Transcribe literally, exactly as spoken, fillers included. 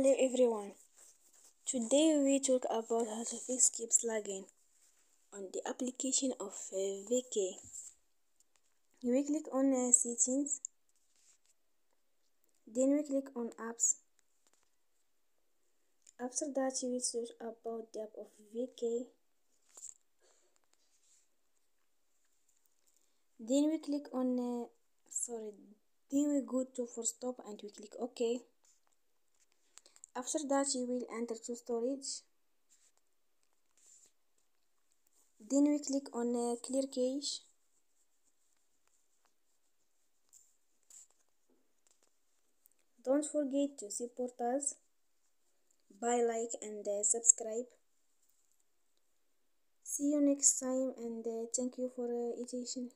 Hello everyone, today we talk about how to fix keeps lagging on the application of uh, V K. We click on uh, settings, then we click on apps. After that we search about the app of V K, then we click on uh, sorry then we go to for stop and we click OK. After that, you will enter to storage. Then we click on uh, clear cache. Don't forget to support us by like and uh, subscribe. See you next time and uh, thank you for uh, attention.